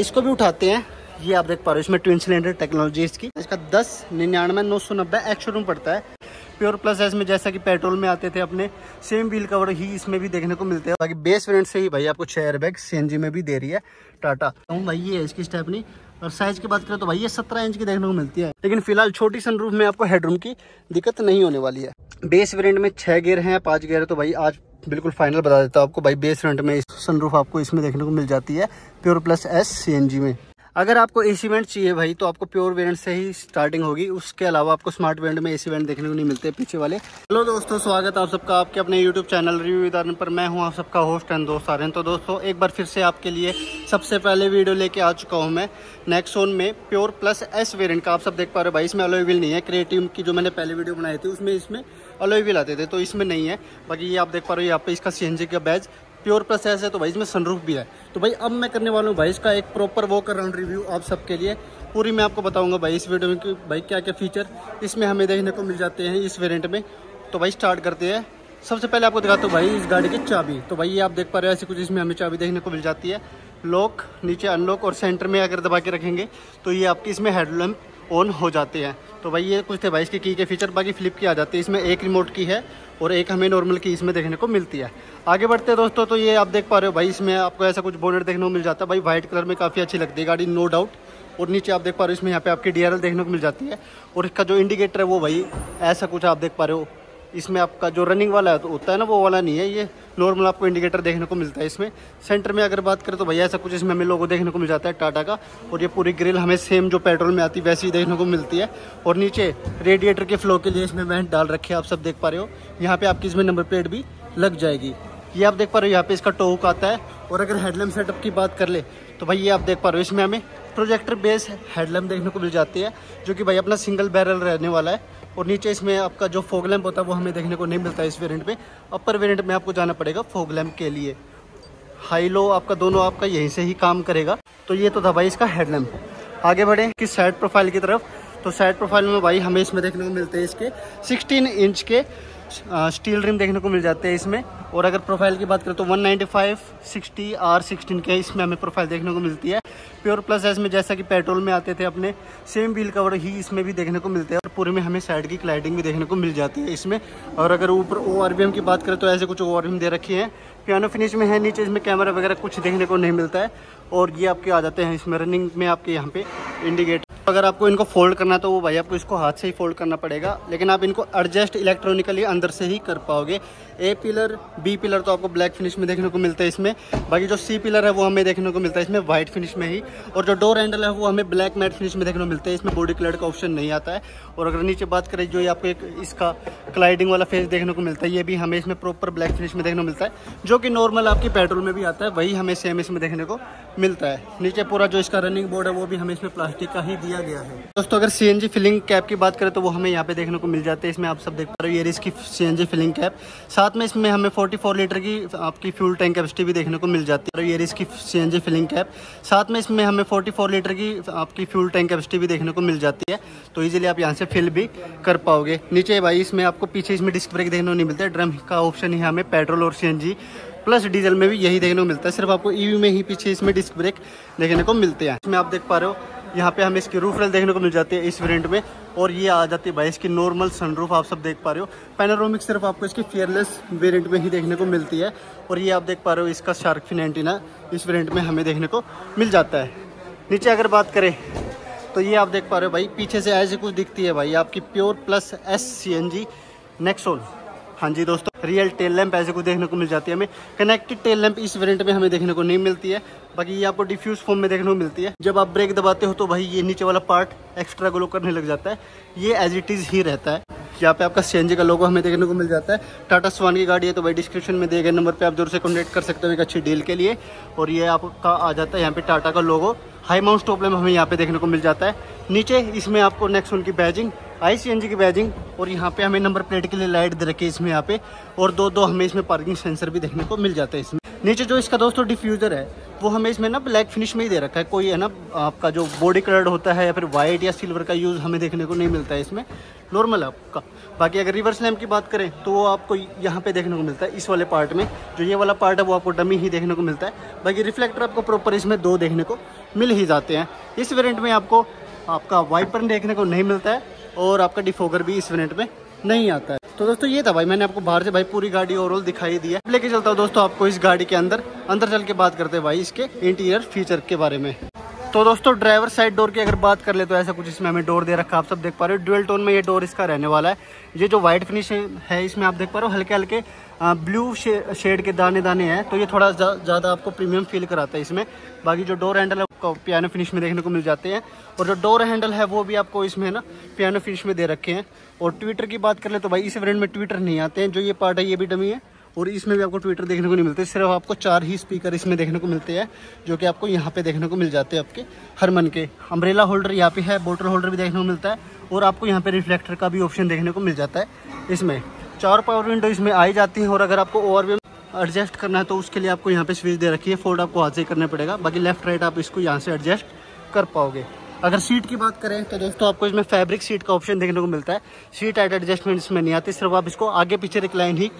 इसको भी उठाते हैं, ये आप देख पा रहे हो इसमें ट्विन सिलेंडर टेक्नोलॉजी इसकी। इसका 10,99,990 एक्स-शोरूम पड़ता है। प्योर प्लस एस में जैसा कि पेट्रोल में आते थे अपने, सेम व्हील कवर ही इसमें भी देखने को मिलते हैं। बाकी बेस वेरिएंट से ही भाई आपको 6 एयरबैग सीएनजी में भी दे रही है टाटा। तो भाई ये है इसकी स्टेपनी, और साइज की बात करें तो भाई ये 17 इंच की देखने को मिलती है। लेकिन फिलहाल छोटी सनरूफ में आपको हेडरूम की दिक्कत नहीं होने वाली है। बेस वेरिएंट में 6 गियर हैं, 5 गियर है, तो भाई आज बिल्कुल फाइनल बता देता हूँ आपको भाई बेस वेरिएंट में सनरूफ आपको इसमें देखने को मिल जाती है प्योर प्लस एस सीएनजी में। अगर आपको एसी वेंट चाहिए भाई तो आपको प्योर वेरिएंट से ही स्टार्टिंग होगी, उसके अलावा आपको स्मार्ट वेरिएंट में एसी वेंट देखने को नहीं मिलते पीछे वाले। हेलो दोस्तों, स्वागत है आप सबका आपके अपने YouTube channel review with Aryan पर। मैं हूं आप सबका होस्ट एंड दोस्त आर्यन। तो दोस्तों एक बार फिर से आपके लिए सबसे पहले वीडियो लेके आ चुका हूँ मैं नेक्सॉन में प्योर प्लस एस वेरियंट का। आप सब देख पा रहे हो भाई इसमें अलॉय व्हील नहीं है। क्रिएटिव की जो मैंने पहले वीडियो बनाई थी उसमें इसमें अलॉय व्हील आते थे, तो इसमें नहीं है। बाकी ये आप देख पा रहे हो यहाँ पे इसका CNG का बैज प्योर प्लस एस है, तो भाई इसमें सनरूफ भी है। तो भाई अब मैं करने वाला हूँ भाई इसका एक प्रॉपर वॉक अराउंड रिव्यू आप सबके लिए। पूरी मैं आपको बताऊंगा भाई इस वीडियो में कि भाई क्या क्या फीचर इसमें हमें देखने को मिल जाते हैं इस वेरिएंट में। तो भाई स्टार्ट करते हैं। सबसे पहले आपको दिखाता हूँ भाई इस गाड़ी की चाबी। तो भाई ये आप देख पा रहे हो ऐसी कुछ इसमें हमें चाबी देखने को मिल जाती है। लॉक, नीचे अनलॉक और सेंटर में अगर दबा के रखेंगे तो ये आपकी इसमें हेडलैम्प ऑन हो जाते हैं। तो भाई ये कुछ थे भाई इसकी की के फीचर। बाकी फ्लिप की आ जाती है, इसमें एक रिमोट की है और एक हमें नॉर्मल की इसमें देखने को मिलती है। आगे बढ़ते हैं दोस्तों, तो ये आप देख पा रहे हो भाई इसमें आपको ऐसा कुछ बोनट देखने को मिल जाता है। भाई वाइट कलर में काफ़ी अच्छी लगती है गाड़ी, नो डाउट। और नीचे आप देख पा रहे हो इसमें यहाँ पे आपकी DRL देखने को मिल जाती है, और इसका जो इंडिकेटर है वो भाई ऐसा कुछ आप देख पा रहे हो। इसमें आपका जो रनिंग वाला होता है ना वो वाला नहीं है, ये नॉर्मल आपको इंडिकेटर देखने को मिलता है इसमें। सेंटर में अगर बात करें तो भैया ऐसा कुछ इसमें हमें लोगो देखने को मिल जाता है टाटा का, और ये पूरी ग्रिल हमें सेम जो पेट्रोल में आती है वैसी देखने को मिलती है। और नीचे रेडिएटर के फ्लो के लिए इसमें वेंट डाल रखे हैं, आप सब देख पा रहे हो। यहाँ पर आपकी इसमें नंबर प्लेट भी लग जाएगी, ये आप देख पा रहे हो। यहाँ पर इसका टॉप आता है। और अगर हेडलैम्प सेटअप की बात कर ले तो भाई ये आप देख पा रहे हो इसमें हमें प्रोजेक्टर बेस हेडलैम्प देखने को मिल जाती है, जो कि भाई अपना सिंगल बैरल रहने वाला है। और नीचे इसमें आपका जो फॉग लैम्प होता है वो हमें देखने को नहीं मिलता है इस वेरिएंट में। अपर वेरिएंट में आपको जाना पड़ेगा फॉग लैम्प के लिए। हाई लो आपका दोनों आपका यहीं से ही काम करेगा। तो ये तो था भाई इसका हेडलैम्प। आगे बढ़े कि साइड प्रोफाइल की तरफ। तो साइड प्रोफाइल में भाई हमें इसमें देखने को मिलते हैं इसके 16 इंच के स्टील रिम देखने को मिल जाते हैं इसमें। और अगर प्रोफाइल की बात करें तो 195 60 R16 के इसमें हमें प्रोफाइल देखने को मिलती है। प्योर प्लस एस में जैसा कि पेट्रोल में आते थे अपने, सेम व्हील कवर ही इसमें भी देखने को मिलते हैं। और पूरे में हमें साइड की क्लाइडिंग भी देखने को मिल जाती है इसमें। और अगर ऊपर ORM की बात करें तो ऐसे कुछ ORM दे रखी है, पियानो फिनिश में है। नीचे इसमें कैमरा वगैरह कुछ देखने को नहीं मिलता है। और ये आपके आ जाते हैं इसमें रनिंग में आपके यहाँ पर इंडिकेटर। अगर आपको इनको फोल्ड करना है तो वो भाई आपको इसको हाथ से ही फोल्ड करना पड़ेगा, लेकिन आप इनको एडजस्ट इलेक्ट्रॉनिकली अंदर से ही कर पाओगे। ए पिलर, बी पिलर तो आपको ब्लैक फिनिश में देखने को मिलता है इसमें। बाकी जो C पिलर है वो हमें देखने को मिलता है इसमें वाइट फिनिश में ही। और जो डोर हैंडल है वो हमें ब्लैक मैट फिनिश में देखने को मिलता है, इसमें बॉडी कलर का ऑप्शन नहीं आता है। और अगर नीचे बात करें जो ये आपको एक इसका क्लाइडिंग वाला फेस देखने को मिलता है, ये भी हमें इसमें प्रॉपर ब्लैक फिनिश में देखने को मिलता है, जो कि नॉर्मल आपकी पेट्रोल में भी आता है वही हमें सेम इसमें देखने को मिलता है। नीचे पूरा जो इसका रनिंग बोर्ड है वो भी हमें इसमें प्लास्टिक का ही दिया गया है। दोस्तों अगर CNG फिलिंग कैप की बात करें तो वो हमें यहाँ पे देखने को मिल जाते हैं इसमें। आप सब देख पा रहे हो ये इसकी CNG फिलिंग कैप। साथ में इसमें हमें 44 लीटर की आपकी फ्यूल टैंक कैपेसिटी भी देखने को मिल जाती है। ये इसकी CNG फिलिंग कैप। साथ में इसमें हमें 44 लीटर की आपकी फ्यूल टैंक कैपेसिटी भी देखने को मिल जाती है, तो इजीली आप यहाँ से फिल भी कर पाओगे। नीचे भाई इसमें आपको पीछे इसमें डिस्क ब्रेक देखने को नहीं मिलता है। ड्रम का ऑप्शन ही हमें पेट्रोल और CNG प्लस डीजल में भी यही देखने को मिलता है, सिर्फ आपको EV में ही पीछे इसमें डिस्क ब्रेक देखने को मिलते हैं। इसमें आप देख पा रहे हो यहाँ पे हमें इसकी रूफ रेल देखने को मिल जाती है इस वेरिएंट में। और ये आ जाती है भाई इसकी नॉर्मल सनरूफ, आप सब देख पा रहे हो। पैनोरामिक सिर्फ आपको इसकी फेयरलेस वेरिएंट में ही देखने को मिलती है। और ये आप देख पा रहे हो इसका शार्क फिन एंटीना इस वेरिएंट में हमें देखने को मिल जाता है। नीचे अगर बात करें तो ये आप देख पा रहे हो भाई पीछे से ऐसी कुछ दिखती है भाई आपकी pure plus S CNG Nexon. हाँ जी दोस्तों, रियल टेल लैंप ऐसे कुछ देखने को मिल जाती है हमें। कनेक्टेड टेल लैंप इस वेरिएंट में हमें देखने को नहीं मिलती है। बाकी ये आपको डिफ्यूज फॉर्म में देखने को मिलती है। जब आप ब्रेक दबाते हो तो भाई ये नीचे वाला पार्ट एक्स्ट्रा ग्लो करने लग जाता है, ये एज इट इज़ ही रहता है। यहाँ पे आपका CNG का लोगो हमें देखने को मिल जाता है। टाटा स्वान की गाड़ी है तो भाई डिस्क्रिप्शन में दिए गए नंबर पर आप जरूर से कॉन्टैक्ट कर सकते हो एक अच्छी डील के लिए। और ये आपका आ जाता है यहाँ पे टाटा का logo. High mount stop lamp हमें यहाँ पे देखने को मिल जाता है। नीचे इसमें आपको नेक्सॉन की बैजिंग, ICNG की बैजिंग, और यहाँ पे हमें नंबर प्लेट के लिए लाइट दे रखी है इसमें यहाँ पे। और दो हमें इसमें पार्किंग सेंसर भी देखने को मिल जाता है इसमें। नीचे जो इसका दोस्तों डिफ्यूज़र है वो हमें इसमें ना ब्लैक फिनिश में ही दे रखा है। कोई है ना आपका जो बॉडी कलर होता है या फिर वाइट या सिल्वर का यूज़ हमें देखने को नहीं मिलता है इसमें, नॉर्मल आपका। बाकी अगर रिवर्स लैम्प की बात करें तो वो आपको यहाँ पे देखने को मिलता है इस वाले पार्ट में, जो ये वाला पार्ट है वो आपको डमी ही देखने को मिलता है। बाकी रिफ्लेक्टर आपको प्रॉपर इसमें दो देखने को मिल ही जाते हैं। इस वेरिएंट में आपको आपका वाइपर देखने को नहीं मिलता है और आपका डिफोगर भी इस वेरिएंट में नहीं आता है। तो दोस्तों ये था भाई, मैंने आपको बाहर से भाई पूरी गाड़ी ओवरऑल दिखाई दी है। लेके चलता हूँ दोस्तों आपको इस गाड़ी के अंदर, अंदर चल के बात करते हैं भाई इसके इंटीरियर फीचर के बारे में। तो दोस्तों ड्राइवर साइड डोर की अगर बात कर ले तो ऐसा कुछ इसमें हमें डोर दे रखा है, आप सब देख पा रहे हो। ड्यूल टोन में ये डोर इसका रहने वाला है। ये जो वाइट फिनिश है इसमें आप देख पा रहे हो हल्के हल्के ब्लू शेड के दाने दाने हैं, तो ये थोड़ा ज़्यादा आपको प्रीमियम फील कराता है इसमें। बाकी जो डोर हैंडल है आपको पियानो फिनिश में देखने को मिल जाते हैं, और जो डोर हैंडल है वो भी आपको इसमें ना पियानो फिनिश में दे रखे हैं। और ट्विटर की बात कर ले तो भाई इस वेरिएंट में ट्विटर नहीं आते हैं, जो ये पार्ट है ये भी डमी है और इसमें भी आपको ट्विटर देखने को नहीं मिलते। सिर्फ आपको 4 ही स्पीकर इसमें देखने को मिलते हैं, जो कि आपको यहाँ पे देखने को मिल जाते हैं आपके हरमन के। अम्ब्रेला होल्डर यहाँ पे है, बोटल होल्डर भी देखने को मिलता है, और आपको यहाँ पे रिफ्लेक्टर का भी ऑप्शन देखने को मिल जाता है इसमें। 4 पावर विंडो इसमें आई जाती है, और अगर आपको ओआरएम एडजस्ट करना है तो उसके लिए आपको यहाँ पर स्विच दे रखी है, फोल्ड आपको हाथ से करना पड़ेगा। बाकी लेफ्ट राइट आप इसको यहाँ से एडजस्ट कर पाओगे। अगर सीट की बात करें तो दोस्तों आपको इसमें फैब्रिक सीट का ऑप्शन देखने को मिलता है। सीट हाइट एडजस्टमेंट इसमें नहीं आती, सिर्फ आप इसको आगे पीछे रिक्लाइन ही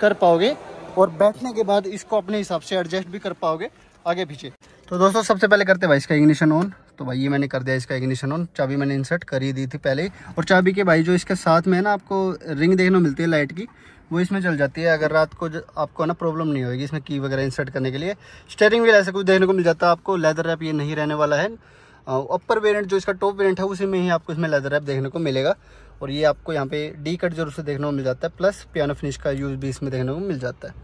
कर पाओगे, और बैठने के बाद इसको अपने हिसाब से एडजस्ट भी कर पाओगे आगे पीछे। तो दोस्तों सबसे पहले करते भाई इसका इग्निशन ऑन। तो भाई ये मैंने कर दिया इसका इग्निशन ऑन, चाबी मैंने इंसर्ट कर ही दी थी पहले ही। और चाबी के भाई जो इसके साथ में है ना आपको रिंग देखने को मिलती है लाइट की, वो इसमें चल जाती है। अगर रात को आपको ना प्रॉब्लम नहीं होगी इसमें की वगैरह इंसर्ट करने के लिए। स्टेयरिंग व्हील ऐसा कुछ देखने को मिल जाता है आपको, लेदर रैप ये नहीं रहने वाला है। अपर वेरिएंट जो इसका टॉप वेरिएंट है उसी में ही आपको इसमें लेदर रैप देखने को मिलेगा, और ये आपको यहाँ पे डी कट जरूर से देखने को मिल जाता है, प्लस पियानो फिनिश का यूज भी इसमें देखने को मिल जाता है।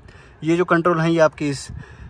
ये जो कंट्रोल है ये आपकी इस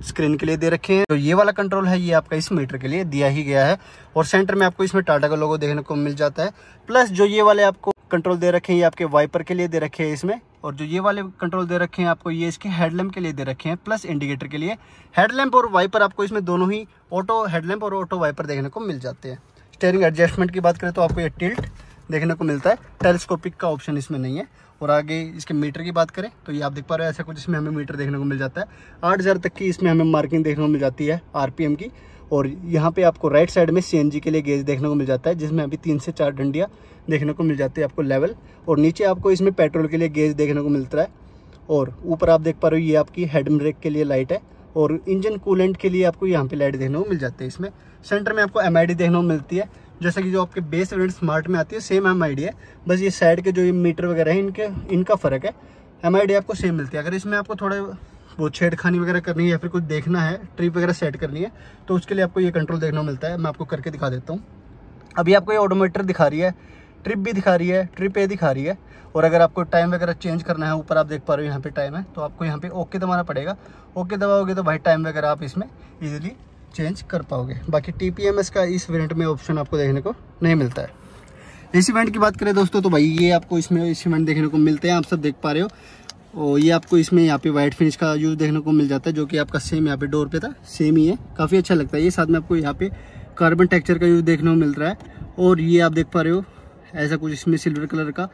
स्क्रीन के लिए दे रखे हैं, तो ये वाला कंट्रोल है ये आपका इस मीटर के लिए दिया ही गया है। और सेंटर में आपको इसमें टाटा का लोगो देखने को मिल जाता है, प्लस जो ये वाले आपको कंट्रोल दे रखे हैं ये आपके वाइपर के लिए दे रखे हैं इसमें, और जो ये वाले कंट्रोल दे रखे हैं आपको ये इसके हेडलैम्प के लिए दे रखे हैं, प्लस इंडिकेटर के लिए। हेडलैम्प और वाइपर आपको इसमें दोनों ही ऑटो हेडलैम्प और ऑटो वाइपर देखने को मिल जाते हैं। स्टीयरिंग एडजस्टमेंट की बात करें तो आपको ये टिल्ट देखने को मिलता है, टेलीस्कोपिक का ऑप्शन इसमें नहीं है। और आगे इसके मीटर की बात करें तो ये आप देख पा रहे हो ऐसा कुछ इसमें हमें मीटर देखने को मिल जाता है। 8000 तक की इसमें हमें मार्किंग देखने को मिल जाती है आरपीएम की। और यहाँ पे आपको राइट साइड में सीएनजी के लिए गेज देखने को मिल जाता है, जिसमें अभी 3 से 4 डंडियाँ देखने को मिल जाती है आपको लेवल। और नीचे आपको इसमें पेट्रोल के लिए गेज देखने को मिलता है, और ऊपर आप देख पा रहे हो ये आपकी हेड ब्रेक के लिए लाइट है, और इंजन कूलेंट के लिए आपको यहाँ पे लाइट देखने को मिल जाती है इसमें। सेंटर में आपको MID देखने को मिलती है, जैसे कि जो आपके बेस वेरिएंट स्मार्ट में आती है सेम MID है, बस ये साइड के जो ये मीटर वगैरह है इनका फ़र्क है। MID आपको सेम मिलती है। अगर इसमें आपको थोड़ा बहुत छेड़खानी वगैरह करनी है या फिर कुछ देखना है, ट्रिप वगैरह सेट करनी है, तो उसके लिए आपको ये कंट्रोल देखने को मिलता है। मैं आपको करके दिखा देता हूँ। अभी आपको ये ऑडोमीटर दिखा रही है, ट्रिप भी दिखा रही है, ट्रिप ए दिखा रही है। और अगर आपको टाइम वगैरह चेंज करना है, ऊपर आप देख पा रहे हो यहाँ पे टाइम है, तो आपको यहाँ पे ओके दबाना पड़ेगा। ओके दबाओगे तो भाई टाइम वगैरह आप इसमें इजीली चेंज कर पाओगे। बाकी TPMS का इस वेरिएंट में ऑप्शन आपको देखने को नहीं मिलता है। एसी वेंट की बात करें दोस्तों तो भाई ये आपको इसमें एसी वेंट देखने को मिलते हैं, आप सब देख पा रहे हो। और ये आपको इसमें यहाँ पे वाइट फिनिश का यूज़ देखने को मिल जाता है, जो कि आपका सेम यहाँ पे डोर पे था, सेम ही है, काफ़ी अच्छा लगता है ये। साथ में आपको यहाँ पे कार्बन टेक्सचर का यूज़ देखने को मिल रहा है, और ये आप देख पा रहे हो ऐसा कुछ इसमें सिल्वर कलर का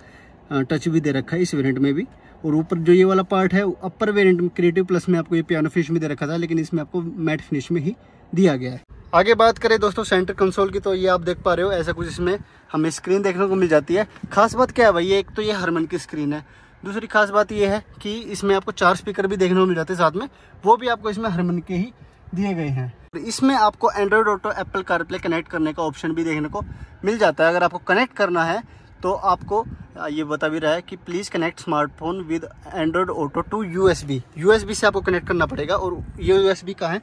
टच भी दे रखा है इस वेरिएंट में भी। और ऊपर जो ये वाला पार्ट है अपर वेरिएंट में क्रिएटिव प्लस में आपको ये पियानो फिनिश में दे रखा था, लेकिन इसमें आपको मैट फिनिश में ही दिया गया है। आगे बात करें दोस्तों सेंटर कंसोल की, तो ये आप देख पा रहे हो ऐसा कुछ इसमें हमें स्क्रीन देखने को मिल जाती है। खास बात क्या है भाई, एक तो ये हारमन की स्क्रीन है, दूसरी खास बात यह है कि इसमें आपको 4 स्पीकर भी देखने को मिल जाते हैं साथ में, वो भी आपको इसमें हारमन के ही दिए गए हैं। इसमें आपको Android auto Apple CarPlay connect करने का ऑप्शन भी देखने को मिल जाता है। अगर आपको कनेक्ट करना है तो आपको ये बता भी रहा है कि please connect smartphone with Android auto to USB। USB से आपको कनेक्ट करना पड़ेगा, और ये USB का है,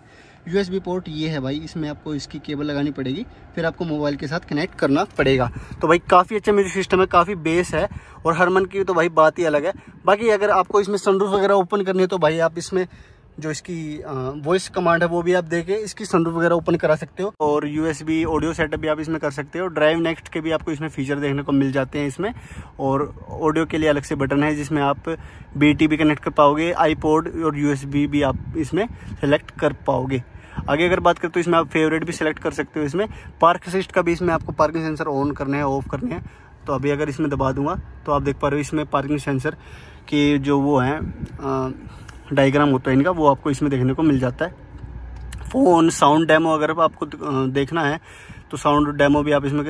USB पोर्ट ये है भाई, इसमें आपको इसकी केबल लगानी पड़ेगी, फिर आपको मोबाइल के साथ कनेक्ट करना पड़ेगा। तो भाई काफ़ी अच्छा म्यूजिक सिस्टम है, काफ़ी बेस है, और हारमन की तो भाई बात ही अलग है। बाकी अगर आपको इसमें सनरूफ वगैरह ओपन करनी है तो भाई आप इसमें जो इसकी वॉइस कमांड है वो भी आप देके इसकी सनरूफ वगैरह ओपन करा सकते हो, और USB ऑडियो सेटअप भी आप इसमें कर सकते हो। ड्राइव नेक्स्ट के भी आपको इसमें फीचर देखने को मिल जाते हैं इसमें, और ऑडियो के लिए अलग से बटन है जिसमें आप BT भी कनेक्ट कर पाओगे, iPod और USB भी आप इसमें सेलेक्ट कर पाओगे। आगे अगर बात करें तो इसमें आप फेवरेट भी सिलेक्ट कर सकते हो। इसमें पार्क असिस्ट का भी इसमें आपको पार्किंग सेंसर ऑन करने हैं, ऑफ करने हैं। तो अभी अगर इसमें दबा दूंगा तो आप देख पा रहे हो इसमें पार्किंग सेंसर की जो वो है डायग्राम होता है इनका, वो आपको इसमें देखने को मिल जाता है। फोन साउंड डेमो अगर आपको देखना है तो साउंड डेमो भी आप इसमें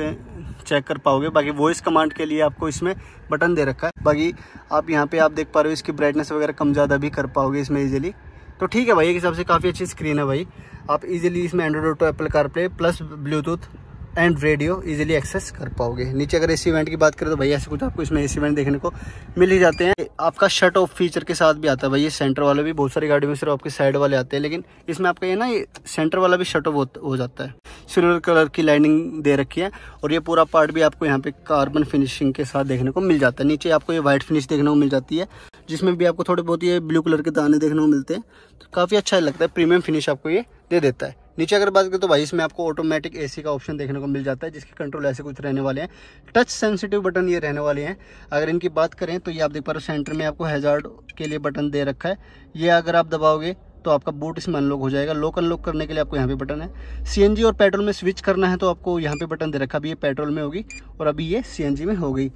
चेक कर पाओगे। बाकी वॉइस कमांड के लिए आपको इसमें बटन दे रखा है। बाकी आप यहाँ पे आप देख पा रहे हो इसकी ब्राइटनेस वगैरह कम ज़्यादा भी कर पाओगे इसमें ईजिली। तो ठीक है भाई, एक हिसाब से काफ़ी अच्छी स्क्रीन है भाई। आप ईजिली इसमें Android auto, Apple CarPlay plus Bluetooth and radio easily access कर पाओगे। नीचे अगर एसी वेंट की बात करें तो भाई ऐसे कुछ आपको इसमें एसी वेंट देखने को मिल ही जाते हैं। आपका शट ऑफ फीचर के साथ भी आता है भाई ये सेंटर वाला भी। बहुत सारी गाड़ी में सिर्फ आपके साइड वाले आते हैं, लेकिन इसमें आपका ये ना ये सेंटर वाला भी शट ऑफ हो जाता है। सिल्वर कलर की लाइनिंग दे रखी है और ये पूरा पार्ट भी आपको यहाँ पे कार्बन फिनिशिंग के साथ देखने को मिल जाता है। नीचे आपको ये व्हाइट फिनिश देखने को मिल जाती है, जिसमें भी आपको थोड़े बहुत ये ब्लू कलर के दाने देखने को मिलते हैं। तो काफ़ी अच्छा लगता है, प्रीमियम फिनिश आपको ये दे देता है। नीचे अगर बात करें तो भाई इसमें आपको ऑटोमेटिक एसी का ऑप्शन देखने को मिल जाता है, जिसके कंट्रोल ऐसे कुछ रहने वाले हैं। टच सेंसिटिव बटन ये रहने वाले हैं। अगर इनकी बात करें तो ये आप देख पा रहे हो सेंटर में आपको हैजार्ड के लिए बटन दे रखा है। ये अगर आप दबाओगे तो आपका बूट इसमें अनलॉक हो जाएगा। लॉक अनलॉक करने के लिए आपको यहाँ पे बटन है। सीएनजी और पेट्रोल में स्विच करना है तो आपको यहाँ पे बटन दे रखा है। अभी ये पेट्रोल में होगी और अभी ये सीएनजी में हो गई।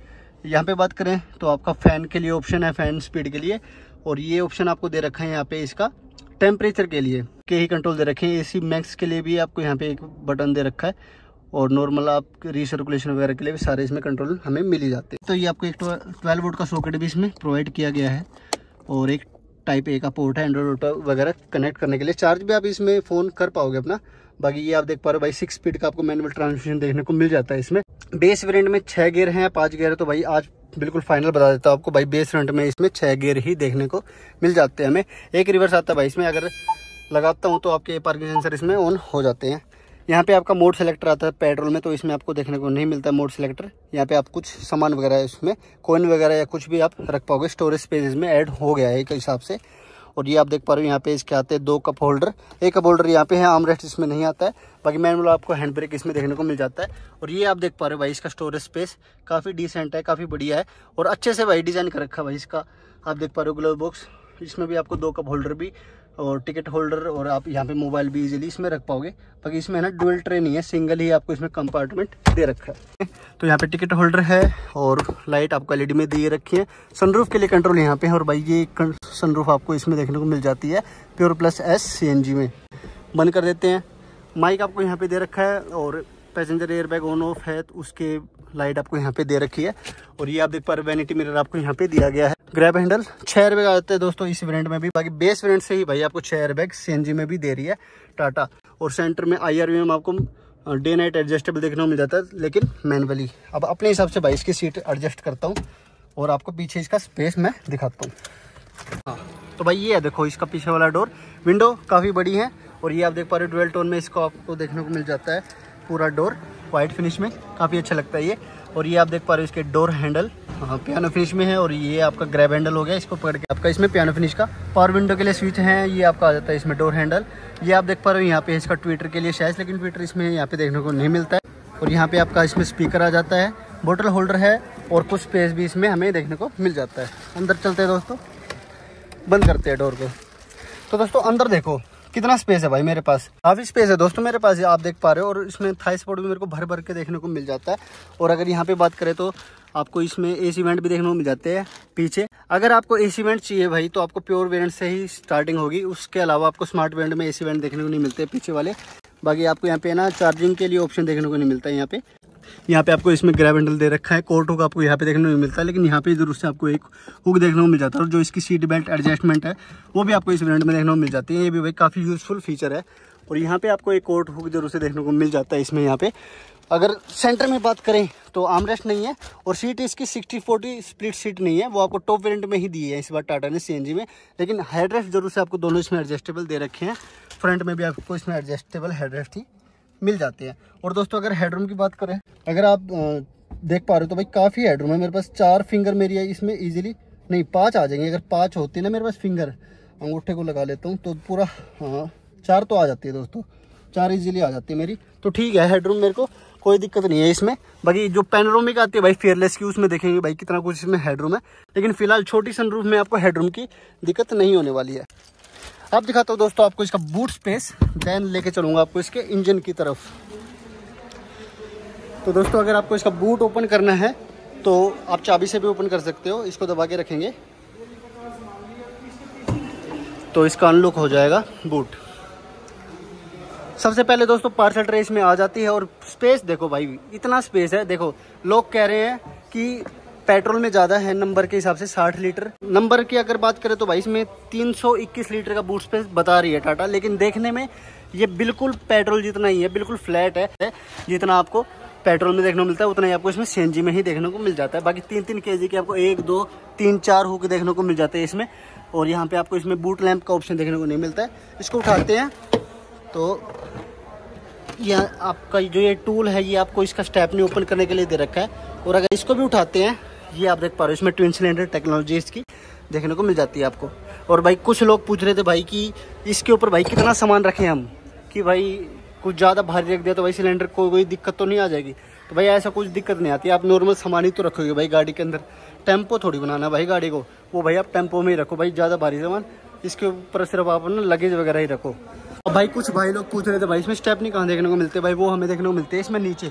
यहाँ पे बात करें तो आपका फ़ैन के लिए ऑप्शन है, फ़ैन स्पीड के लिए, और ये ऑप्शन आपको दे रखा है यहाँ पे इसका टेम्परेचर के लिए के ही कंट्रोल दे रखे हैं। एसी मैक्स के लिए भी आपको यहाँ पे एक बटन दे रखा है और नॉर्मल आप रीसर्कुलेशन वगैरह के लिए भी सारे इसमें कंट्रोल हमें मिल ही जाते हैं। तो ये आपको एक 12 वोल्ट का सॉकेट भी इसमें प्रोवाइड किया गया है और एक टाइप ए का पोर्ट है एंड्रॉइड ऑटो वगैरह कनेक्ट करने के लिए। चार्ज भी आप इसमें फ़ोन कर पाओगे अपना। बाकी ये आप देख पा रहे हो भाई 6 स्पीड का आपको मैनुअल ट्रांसमिशन देखने को मिल जाता है इसमें। बेस वेरिएंट में 6 गियर हैं, 5 गियर है। तो भाई आज बिल्कुल फाइनल बता देता हूँ आपको भाई, बेस वेरिएंट में इसमें 6 गियर ही देखने को मिल जाते हैं हमें। एक रिवर्स आता है भाई इसमें, अगर लगाता हूँ तो आपके पार्किंग सेंसर इसमें ऑन हो जाते हैं। यहाँ पे आपका मोड सेलेक्टर आता है पेट्रोल में, तो इसमें आपको देखने को नहीं मिलता मोड सेलेक्टर। यहाँ पे आप कुछ सामान वगैरह इसमें कॉइन वगैरह या कुछ भी आप रख पाओगे। स्टोरेज स्पेस इसमें ऐड हो गया है एक हिसाब से। और ये आप देख पा रहे हो यहाँ पे इसके आते हैं 2 कप होल्डर, एक कप होल्डर यहाँ पे है। आर्मरेस्ट इसमें नहीं आता है। बाकी मैनुअल आपको हैंड ब्रेक इसमें देखने को मिल जाता है। और ये आप देख पा रहे हो भाई इसका स्टोरेज स्पेस काफ़ी डिसेंट है, काफ़ी बढ़िया है और अच्छे से भाई डिज़ाइन कर रखा है भाई इसका। आप देख पा रहे हो ग्लव बॉक्स, इसमें भी आपको 2 कप होल्डर भी और टिकट होल्डर और आप यहाँ पे मोबाइल भी इजीली इसमें रख पाओगे। बाकी इसमें है ना डुअल ट्रे नहीं है, सिंगल ही आपको इसमें कंपार्टमेंट दे रखा है। तो यहाँ पे टिकट होल्डर है और लाइट आपको एलईडी में दिए रखी है। सनरूफ के लिए कंट्रोल यहाँ पे है और भाई ये सनरूफ आपको इसमें देखने को मिल जाती है प्योर प्लस एस CNG में। बंद कर देते हैं। माइक आपको यहाँ पे दे रखा है और पैसेंजर एयरबैग ऑन ऑफ है तो उसके लाइट आपको यहाँ पे दे रखी है। और ये आप देख पा रहे वैनिटी मिरर आपको यहाँ पे दिया गया है। ग्रैब हैंडल 6 एयरबैग आते हैं दोस्तों इस वेरिएंट में भी। बाकी बेस वेरिएंट से ही भाई आपको 6 एयरबैग CNG में भी दे रही है टाटा। और सेंटर में IRV में आपको डे नाइट एडजस्टेबल देखने को मिल जाता है, लेकिन मैनुअली। अब अपने हिसाब से भाई इसकी सीट एडजस्ट करता हूँ और आपको पीछे इसका स्पेस मैं दिखाता हूँ। हाँ तो भाई ये है, देखो इसका पीछे वाला डोर। विंडो काफ़ी बड़ी है और ये आप देख पा रहे हो डुअल टोन में इसको आपको देखने को मिल जाता है पूरा डोर वाइट फिनिश में, काफ़ी अच्छा लगता है ये। और ये आप देख पा रहे हो इसके डोर हैंडल पियानो फिनिश में है और ये आपका ग्रैब हैंडल हो गया, इसको पकड़ के आपका इसमें पियानो फिनिश का। पावर विंडो के लिए स्विच है, ये आपका आ जाता है इसमें डोर हैंडल। ये आप देख पा रहे हो यहाँ पे इसका ट्विटर के लिए शायद, लेकिन ट्विटर इसमें यहाँ पे देखने को नहीं मिलता है। और यहाँ पे आपका इसमें स्पीकर आ जाता है, बोटल होल्डर है और कुछ स्पेस भी इसमें हमें देखने को मिल जाता है। अंदर चलते हैं दोस्तों, बंद करते हैं डोर को। तो दोस्तों अंदर देखो कितना स्पेस है भाई मेरे पास, काफ़ी स्पेस है दोस्तों मेरे पास, आप देख पा रहे हो। और इसमें थाई स्पोर्ट भी मेरे को भर भर के देखने को मिल जाता है। और अगर यहाँ पे बात करें तो आपको इसमें एसी वेंट भी देखने को मिल जाते हैं पीछे। अगर आपको एसी वेंट चाहिए भाई तो आपको प्योर वेरिएंट से ही स्टार्टिंग होगी, उसके अलावा आपको स्मार्ट वेरिएंट में एसी वेंट देखने को नहीं मिलते पीछे वाले। बाकी आपको यहाँ पे ना चार्जिंग के लिए ऑप्शन देखने को नहीं मिलता है। यहाँ पे आपको इसमें ग्रैब हैंडल दे रखा है। कोर्ट हुक आपको यहाँ पे देखने को नहीं मिलता है, लेकिन यहाँ पे जरूर से आपको एक हुक देखने को मिल जाता है। और जो इसकी सीट बेल्ट एडजस्टमेंट है वो भी आपको इस वेरिएंट में देखने को मिल जाती है। ये भी भाई काफ़ी यूजफुल फीचर है। और यहाँ पे आपको एक कोर्ट हुक जरूर से देखने को मिल जाता है इसमें। यहाँ पे अगर सेंटर में बात करें तो आर्मरेस्ट नहीं है और सीट इसकी 60-40 स्प्लिट सीट नहीं है, वो आपको टॉप वेरिएंट में ही दी है इस बार टाटा ने CNG में। लेकिन हेडरेस्ट जरूर से आपको दोनों इसमें एडजस्टेबल दे रखे हैं। फ्रंट में भी आपको इसमें एडजस्टेबल हेडरेस्ट ही मिल जाते हैं। और दोस्तों अगर हेडरूम की बात करें, अगर आप देख पा रहे हो तो भाई काफ़ी हेडरूम है मेरे पास। 4 फिंगर मेरी है इसमें इजीली, नहीं 5 आ जाएंगे। अगर 5 होती ना मेरे पास फिंगर, अंगूठे को लगा लेता हूँ तो पूरा, हाँ 4 तो आ जाती है दोस्तों, 4 इजीली आ जाती है मेरी। तो ठीक है, हेडरूम मेरे को कोई दिक्कत नहीं है इसमें। बाकी जो पैनोरामिक आती है भाई फेयरलेस की, उसमें देखेंगे भाई कितना कुछ इसमें हेडरूम है। लेकिन फिलहाल छोटी सनरूफ में आपको हेडरूम की दिक्कत नहीं होने वाली है। आप दिखाता हूँ दोस्तों आपको इसका बूट स्पेस, देन लेके चलूँगा आपको इसके इंजन की तरफ। तो दोस्तों अगर आपको इसका बूट ओपन करना है तो आप चाबी से भी ओपन कर सकते हो। इसको दबा के रखेंगे तो इसका अनलॉक हो जाएगा बूट। सबसे पहले दोस्तों पार्सल ट्रे इसमें आ जाती है और स्पेस देखो भाई, इतना स्पेस है। देखो लोग कह रहे हैं कि पेट्रोल में ज़्यादा है, नंबर के हिसाब से 60 लीटर। नंबर की अगर बात करें तो भाई इसमें 321 लीटर का बूट स्पेस बता रही है टाटा, लेकिन देखने में ये बिल्कुल पेट्रोल जितना ही है, बिल्कुल फ्लैट है। जितना आपको पेट्रोल में देखने को मिलता है उतना ही आपको इसमें सीएनजी में ही देखने को मिल जाता है। बाकी 3-3 kg के आपको 1, 2, 3, 4 हुक देखने को मिल जाते हैं इसमें। और यहाँ पे आपको इसमें बूट लैंप का ऑप्शन देखने को नहीं मिलता है। इसको उठाते हैं तो यह आपका जो ये टूल है, ये आपको इसका स्टेपनी ओपन करने के लिए दे रखा है। और अगर इसको भी उठाते हैं, ये आप देख पा रहे हो इसमें ट्विन सिलेंडर टेक्नोलॉजी इसकी देखने को मिल जाती है आपको। और भाई कुछ लोग पूछ रहे थे भाई कि इसके ऊपर भाई कितना सामान रखें हम, कि भाई कुछ ज़्यादा भारी रख दिया तो भाई सिलेंडर को कोई दिक्कत तो नहीं आ जाएगी। तो भाई ऐसा कुछ दिक्कत नहीं आती, आप नॉर्मल सामान ही तो रखोगे भाई गाड़ी के अंदर। टेम्पो थोड़ी बनाना भाई गाड़ी को, वो भाई आप टेम्पो में ही रखो भाई ज़्यादा भारी सामान। इसके ऊपर सिर्फ आप ना लगेज वगैरह ही रखो। और भाई कुछ भाई लोग पूछ रहे थे भाई इसमें स्टेपनी कहाँ देखने को मिलते हैं, भाई वो हमें देखने को मिलते हैं इसमें नीचे।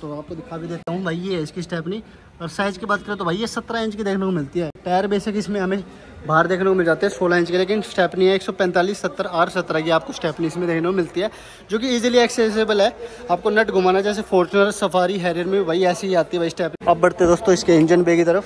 तो आपको दिखा भी देता हूँ भाई, ये है इसकी स्टेपनी। और साइज़ की बात करें तो भाई ये 17 इंच की देखने को मिलती है। टायर बेसिक इसमें हमें बाहर देखने को मिल जाते हैं 16 इंच के, लेकिन स्टेपनी है 145/70R17 की आपको स्टेपनी इसमें देखने को मिलती है, जो कि ईजिली एक्सेसिबल है। आपको नट घुमाना, जैसे फॉर्चुनर, सफारी, हैरियर में भाई ऐसी ही आती है भाई स्टेपनी। अब बढ़ते दोस्तों इसके इंजन बे की तरफ।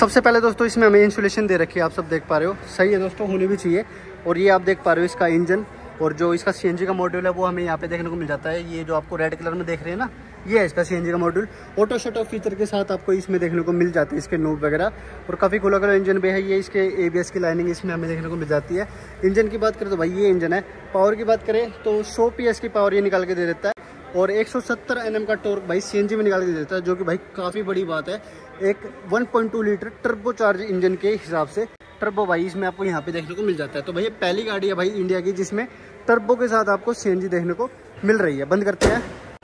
सबसे पहले दोस्तों इसमें हमें इंसुलेशन दे रखी है, आप सब देख पा रहे हो, सही है दोस्तों, होनी भी चाहिए। और ये आप देख पा रहे हो इसका इंजन, और जो इसका सीएनजी का मॉड्यूल है वो हमें यहाँ पे देखने को मिल जाता है। ये जो आपको रेड कलर में देख रहे हैं ना, ये है इसका सीएनजी का module. Auto shut off feature के साथ आपको इसमें देखने को मिल जाते हैं इसके नोब वगैरह। और काफ़ी खुला खुला इंजन भी है ये, इसके एबीएस की लाइनिंग इसमें हमें देखने को मिल जाती है। इंजन की बात करें तो भाई ये इंजन है। पावर की बात करें तो 100 PS की पावर ये निकाल के दे देता है, और 170 Nm का टॉर्क भाई सीएनजी में निकाल के देता है, जो कि भाई काफ़ी बड़ी बात है एक 1.2 लीटर टर्बो चार्ज इंजन के हिसाब से। टर्बो भाई इसमें आपको यहाँ पे देखने को मिल जाता है। तो भाई ये पहली गाड़ी है भाई इंडिया की जिसमें टर्बो के साथ आपको सीएनजी देखने को मिल रही है। बंद करते हैं।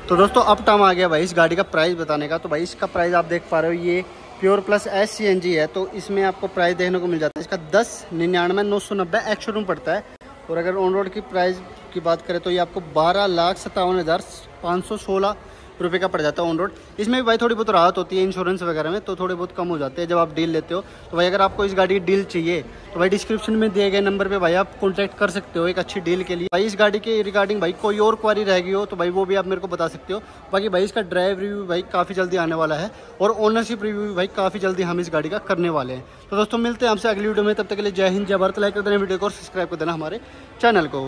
तो दोस्तों अब टाइम आ गया भाई इस गाड़ी का प्राइस बताने का। तो भाई इसका प्राइस आप देख पा रहे हो, ये प्योर प्लस एस सीएनजी है, तो इसमें आपको प्राइस देखने को मिल जाता है इसका 10,99,990 एक्स-शोरूम पड़ता है। और अगर ऑन रोड की प्राइस की बात करें तो ये आपको 12,57,516 रुपये का पड़ जाता है ऑन रोड। इसमें भी भाई थोड़ी बहुत राहत होती है इंश्योरेंस वगैरह में, तो थोड़े बहुत कम हो जाते हैं जब आप डील लेते हो। तो भाई अगर आपको इस गाड़ी की डील चाहिए तो भाई डिस्क्रिप्शन में दिए गए नंबर पे भाई आप कॉन्टैक्ट कर सकते हो एक अच्छी डील के लिए। भाई इस गाड़ी के रिगार्डिंग भाई कोई और क्वारी रह गई हो तो भाई वो भी आप मेरे को बता सकते हो। बाकी भाई इसका ड्राइव रिव्यू भाई काफ़ी जल्दी आने वाला है, और ओनरशिप रिव्यू भी भाई काफ़ी जल्दी हम इस गाड़ी का करने वाले हैं। तो दोस्तों मिलते हैं आपसे अगली वीडियो में, तब तक के लिए जय हिंद, जय भारत। लाइक कर देना वीडियो को और सब्सक्राइब कर देना हमारे चैनल को।